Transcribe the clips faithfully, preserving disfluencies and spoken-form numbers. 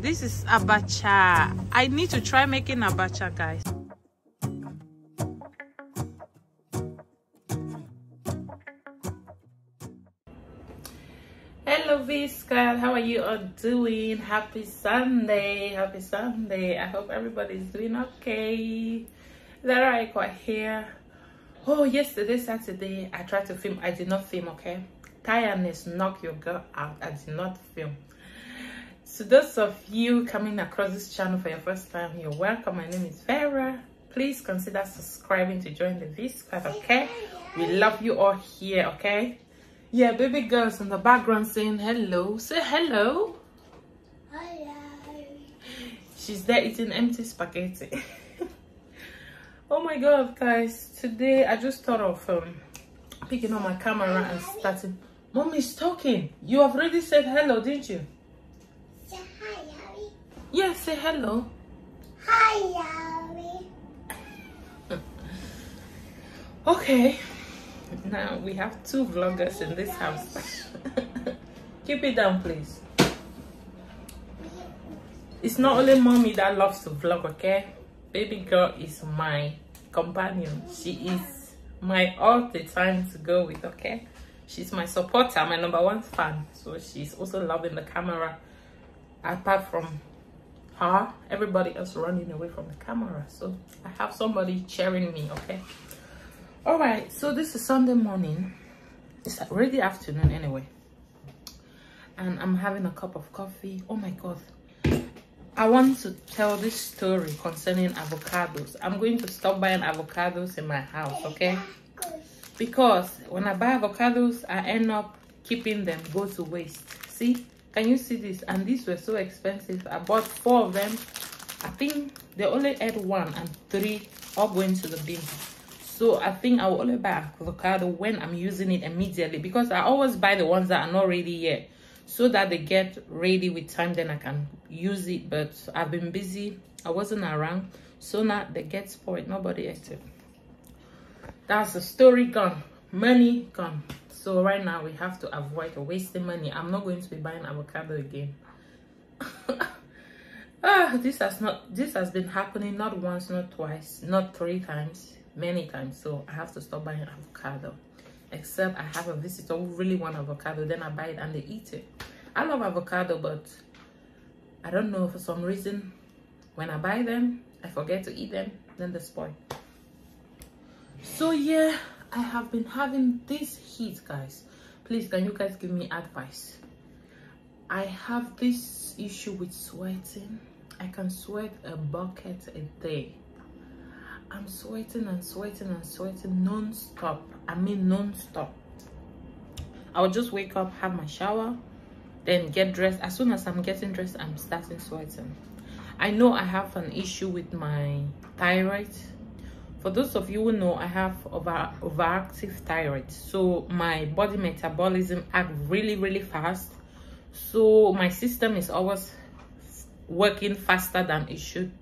This is abacha. I need to try making abacha, guys. Hello Vee squad, how are you all doing? Happy Sunday, happy Sunday. I hope everybody's doing okay. Is that alright? Quite here. Oh, yesterday Saturday I tried to film. I did not film, okay? Tiredness knock your girl out. I did not film. So those of you coming across this channel for your first time, you're welcome. My name is Vera. Please consider subscribing to join the Vee squad, okay? We love you all here, okay? Yeah, baby girls in the background saying hello. Say hello. Hello. She's there eating empty spaghetti. Oh my god, guys. Today I just thought of um, picking up my camera and starting. Mommy's talking. You have already said hello, didn't you? Say hi, Yawi. Yeah, say hello. Hi, Yawi. Okay. Now we have two vloggers in this house. Keep it down, please. It's not only mommy that loves to vlog, okay? Baby girl is my companion. She is my all the time to go with, okay? She's my supporter, my number one fan. So she's also loving the camera. Apart from her, everybody else running away from the camera. So I have somebody cheering me, okay? All right, so this is Sunday morning. It's already afternoon anyway, and I'm having a cup of coffee. Oh my god, I want to tell this story concerning avocados. I'm going to stop buying avocados in my house, okay? Because when I buy avocados, I end up keeping them, go to waste. See, can you see this? And these were so expensive. I bought four of them. I think they only had one, and three are going to the bin. So I think I will only buy avocado when I'm using it immediately, because I always buy the ones that are not ready yet, so that they get ready with time, then I can use it. But I've been busy, I wasn't around, so now they get spoiled. Nobody ate it. That's the story gone. Money gone. So right now we have to avoid wasting money. I'm not going to be buying avocado again. ah, this has not. This has been happening not once, not twice, not three times. Many times. So I have to stop buying avocado, except I have a visitor who really want avocado, then I buy it and they eat it. I love avocado, but I don't know, for some reason when I buy them I forget to eat them, then they spoil. So yeah, I have been having this heat, guys. Please, can you guys give me advice? I have this issue with sweating. I can sweat a bucket a day. I'm sweating and sweating and sweating non-stop. I mean non-stop. I'll just wake up, have my shower, then get dressed. As soon as I'm getting dressed, I'm starting sweating. I know I have an issue with my thyroid. For those of you who know, I have over overactive thyroid. So my body metabolism acts really, really fast. So my system is always working faster than it should,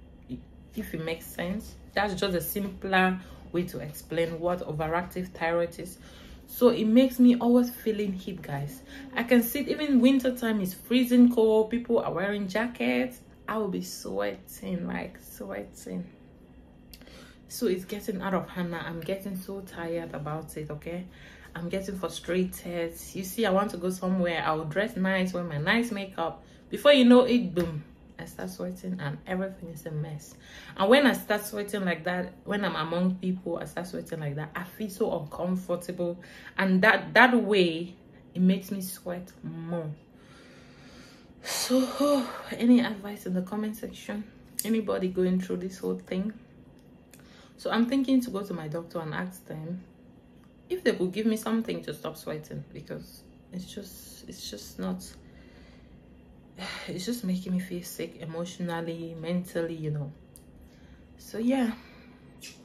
if it makes sense. That's just a simpler way to explain what overactive thyroid is. So it makes me always feeling heat, guys. I can see it, even winter time is freezing cold, people are wearing jackets, I will be sweating, like sweating. So it's getting out of hand now. I'm getting so tired about it, okay? I'm getting frustrated. You see, I want to go somewhere, I'll dress nice, wear my nice makeup, before you know it, boom, I start sweating and everything is a mess. And when I start sweating like that, when I'm among people, I start sweating like that, I feel so uncomfortable, and that that way it makes me sweat more. So oh, any advice in the comment section? Anybody going through this whole thing? So I'm thinking to go to my doctor and ask them if they could give me something to stop sweating, because it's just it's just not it's just making me feel sick emotionally, mentally, you know. So yeah,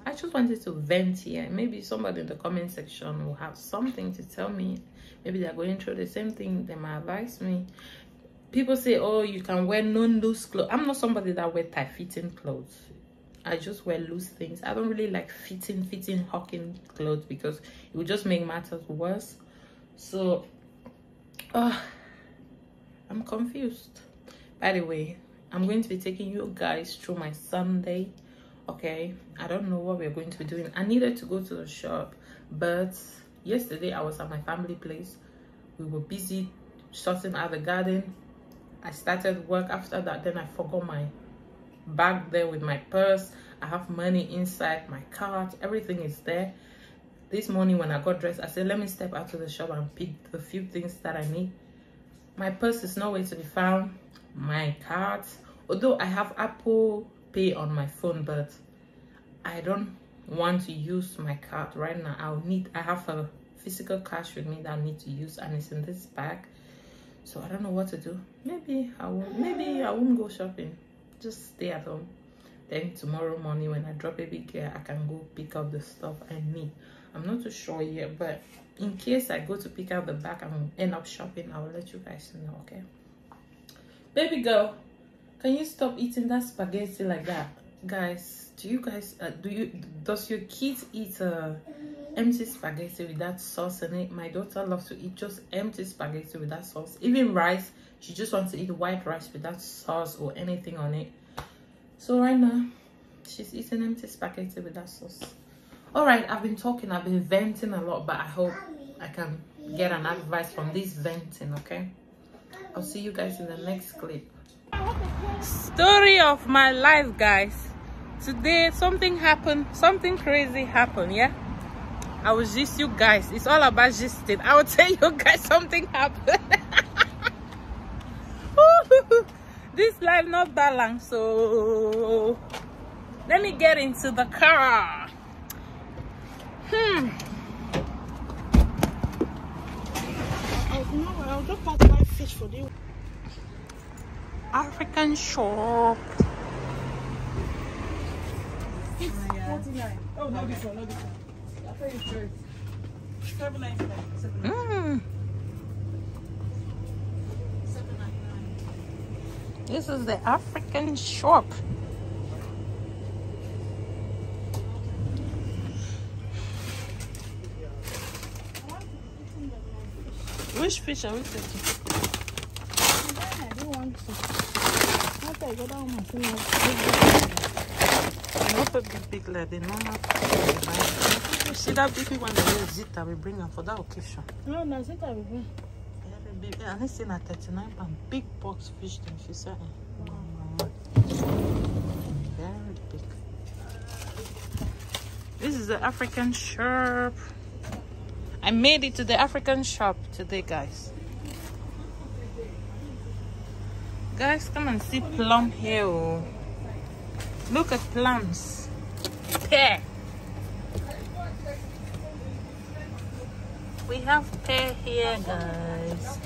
I just wanted to vent here. Maybe somebody in the comment section will have something to tell me. Maybe they're going through the same thing, they might advise me. People say, oh, you can wear non-loose clothes. I'm not somebody that wear tight-fitting clothes. I just wear loose things. I don't really like fitting fitting hawking clothes, because it will just make matters worse. So uh I'm confused. By the way, I'm going to be taking you guys through my Sunday. Okay, I don't know what we're going to be doing. I needed to go to the shop, but yesterday I was at my family place. We were busy sorting out the garden. I started work. After that, then I forgot my bag there with my purse. I have money inside my cart. Everything is there. This morning when I got dressed, I said, let me step out to the shop and pick the few things that I need. My purse is nowhere to be found. My cart, although I have Apple Pay on my phone, but I don't want to use my card right now. I'll need, I have a physical cash with me that I need to use, and it's in this bag, so I don't know what to do. Maybe I won't, maybe I won't go shopping, just stay at home. Then tomorrow morning when I drop baby girl, I can go pick up the stuff I need. I'm not too sure yet, but in case I go to pick up the bag and end up shopping, I will let you guys know, okay? Baby girl, can you stop eating that spaghetti like that? Guys, do you guys, uh, do you, does your kids eat uh, empty spaghetti without sauce in it? My daughter loves to eat just empty spaghetti without sauce. Even rice, she just wants to eat white rice without sauce or anything on it. So right now, she's eating empty spaghetti without sauce. All right, I've been talking, I've been venting a lot, but I hope I can get an advice from this venting, okay? I'll see you guys in the next clip. Story of my life, guys. Today something happened, something crazy happened. Yeah, I was just, you guys, it's all about gisting. I will tell you guys something happened. This life not that long, so let me get into the car. Hmm. I'll just pass my fish for you. African shop. forty-nine. Oh, no, this one, no, this one. I thought you tried. seven ninety-nine. seven ninety-nine. This is the African shop. Which fish are we taking? I got that one. Not a big, big like the normal. You see that big one, the zita we bring for that occasion. No, no, zita we bring. Very big. I only seen a thirty-nine pound big box fish than she said. Very big. This is the African shop. I made it to the African shop today, guys. Guys, come and see plum here. Look at plums. Pear. We have pear here, guys.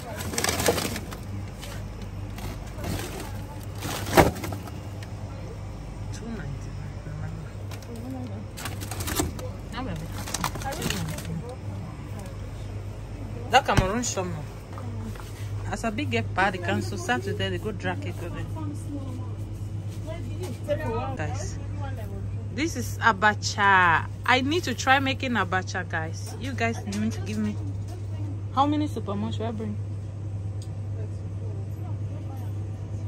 Two ninety nine. That Cameroon shop. As a big get party council Saturday, they go drag it over. Guys, this is abacha. I need to try making abacha, guys. You guys need to give me. How many super much should I bring?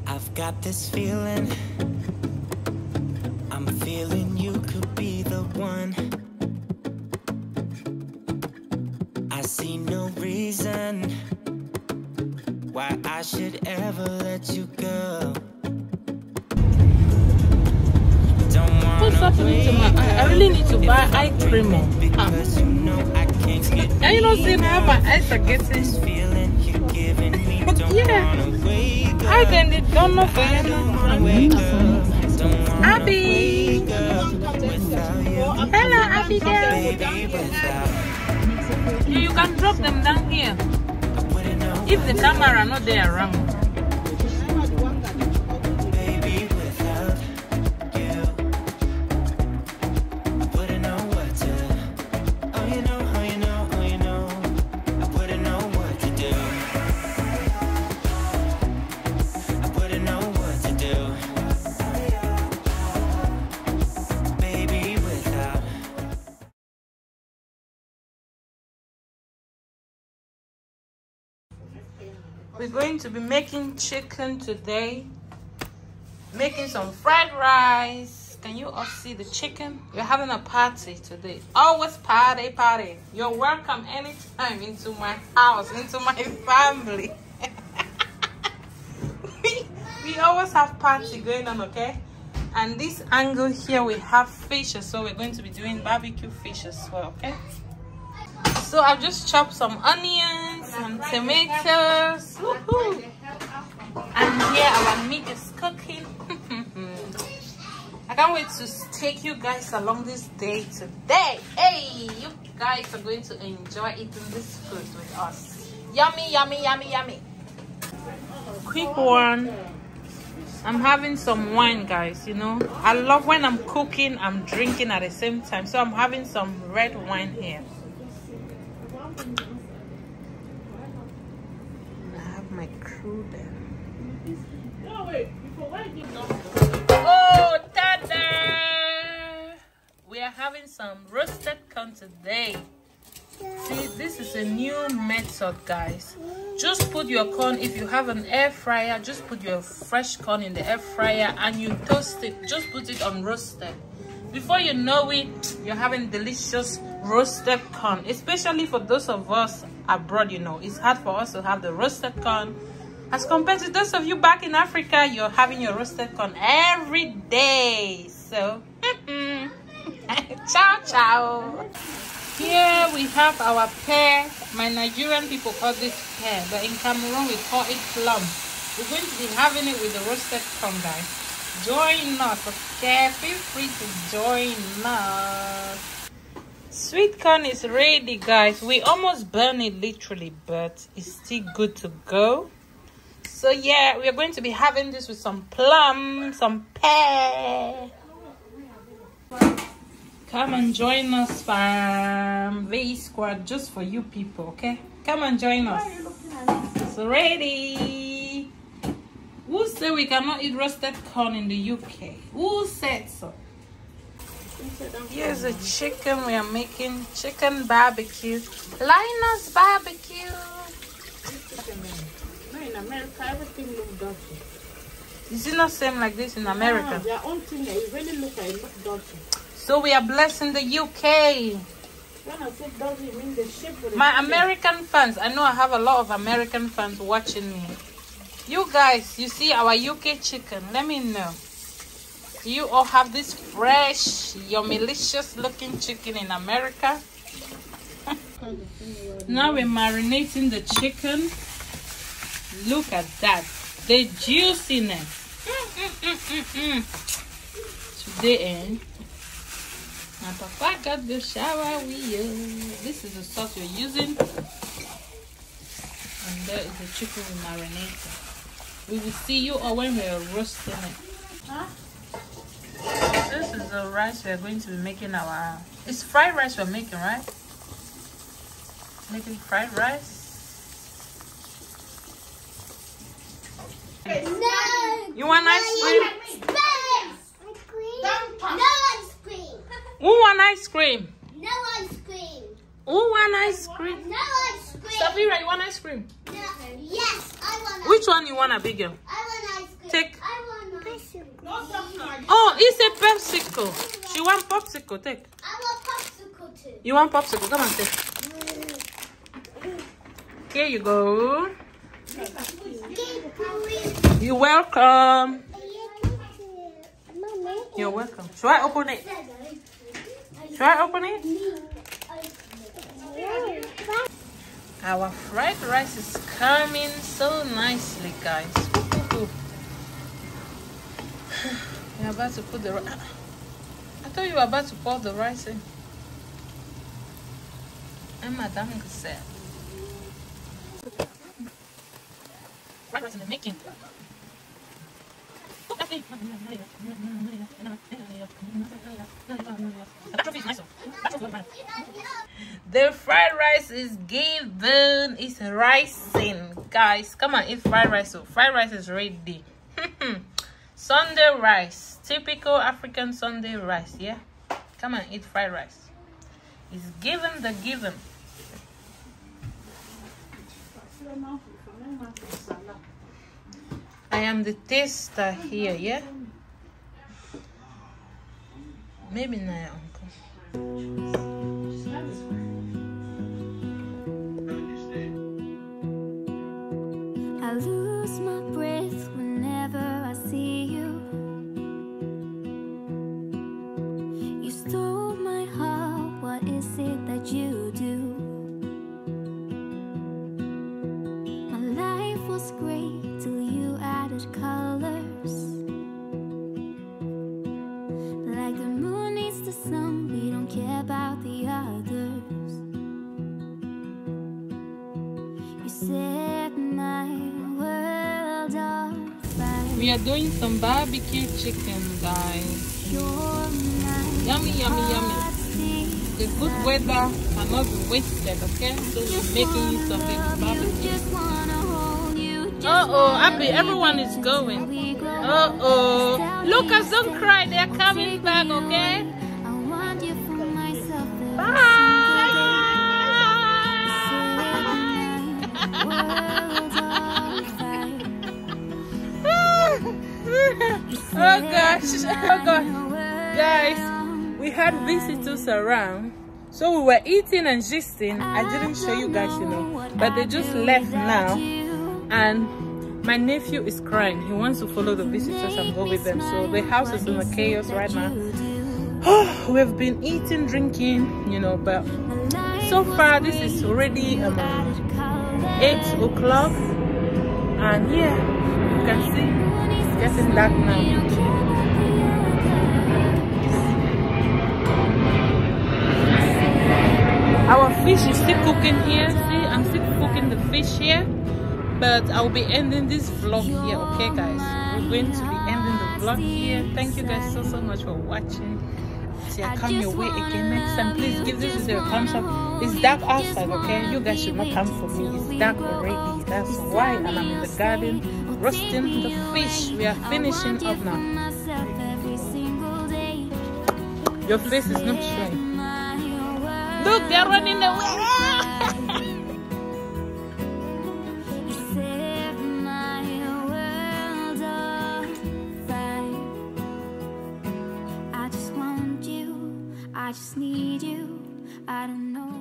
I've got this feeling. I'm feeling you could be the one. I see no reason why I should ever let you go. Put something into my eye. I really need to buy eye cream. Because you know I can't get enough. You know, see now my eyes are getting feeling you're giving me. Yeah. I then it don't know for you. Abby. Hello, Abby girl. You can drop them down here. If the camera not there around. Baby, without you, I wouldn't know what to do. Oh, you know, oh, you know, oh, you know, I wouldn't know what to do. I wouldn't know what to do. Baby, without. We're going to be making chicken today. making some fried rice. Can you all see the chicken? We're having a party today. Always party, party. You're welcome anytime into my house, into my family. we, we always have party going on, okay? And this angle here, we have fishes, so we're going to be doing barbecue fish as well, okay? So I've just chopped some onions, some tomatoes, woohoo! And here our meat is cooking. I can't wait to take you guys along this day today. Hey, you guys are going to enjoy eating this food with us. Yummy, yummy, yummy, yummy. Quick one. I'm having some wine, guys. You know, I love when I'm cooking, I'm drinking at the same time. So I'm having some red wine here. And I have my crew there. Oh, ta-da! We are having some roasted corn today. See, this is a new method, guys. Just put your corn, if you have an air fryer, just put your fresh corn in the air fryer and you toast it. Just put it on roasted. Before you know it, you're having delicious roasted corn. Especially for those of us abroad, you know, it's hard for us to have the roasted corn. As compared to those of you back in Africa, you're having your roasted corn every day. So, mm-mm. Ciao, ciao. Here we have our pear. My Nigerian people call this pear, but in Cameroon we call it plum. We're going to be having it with the roasted corn, guys. Join us, okay? Feel free to join us. Sweet corn is ready, guys. We almost burned it literally, but it's still good to go. So yeah, we are going to be having this with some plum, some pear. Come and join us, fam. Vee squad, just for you people, okay? Come and join us. It's ready. Who said we cannot eat roasted corn in the U K? Who said so? Here's the chicken we are making. Chicken barbecue. Linus barbecue. In America, everything looks dirty. Is it not same like this in America? No, their own thing, they really look like it looks dirty. So we are blessing the U K. When I say dirty, you mean the shape of the My U K. American fans, I know I have a lot of American fans watching me. You guys, you see our U K chicken, let me know. Do you all have this fresh, yummy, delicious looking chicken in America? Now we're marinating the chicken. Look at that, the juiciness. Mm, mm, mm, mm, mm. Today, eh? My papa got the shower with you. This is the sauce we're using, and there is the chicken we marinated. We will see you all when we are roasting it. Huh? This is the rice we are going to be making our. It's fried rice we're making, right? Making fried rice. No. You want ice cream? No, ice cream. No ice cream. Who want ice cream? No ice cream. Who want ice cream? No ice cream. Sabira, you want ice cream? No. Yes, I want ice cream. Which one you want, Abigail? I want ice cream. Take. I want ice cream. Oh, it's a popsicle. She want popsicle. Take. I want popsicle too. You want popsicle? Come on, take. Here you go. You're welcome. You're welcome. Should I open it? Should I open it? Our fried rice is coming so nicely, guys. We're about to put the rice. I thought you were about to pour the rice in. And Madame said. Fried rice in the making. The fried rice is given. It's rising, guys. Come on, eat fried rice. So fried rice is ready. Sunday rice, typical African Sunday rice. Yeah, come on, eat fried rice. It's given the given. I am the taster here, yeah? Maybe not your uncle. I lose my breath whenever I see you. You stole my heart, what is it that you do? My life was great till you added colors. Like the moon needs the sun, we don't care about the others. You set my world on fire. We are doing some barbecue chicken, guys. Yummy, yummy, yummy. The good weather cannot be wasted, okay? So we're making use of this barbecue. Uh-oh, Abby, everyone is going. Uh-oh. Lucas, don't cry, they're coming back, okay? Oh gosh, oh gosh. Guys, we had visitors around, so we were eating and gisting. I didn't show you guys, you know, but they just left now. And my nephew is crying. He wants to follow the visitors and go with them. So the house is in a chaos right now. Oh, we've been eating, drinking, you know, but so far this is already about eight o'clock. And yeah, you can see it's getting dark now. Our fish is still cooking here. See, I'm still cooking the fish here. But I'll be ending this vlog here, okay guys? We're going to be ending the vlog here. Thank you guys so, so much for watching. See, I come your way again next time. Please give this video a thumbs up. It's dark outside, okay? You guys should not come for me. It's dark already. That's why. And I'm in the garden roasting the fish. We are finishing up now. Your face is not showing. Look, they're running away. You set my world on fire. I just want you. I just need you. I don't know.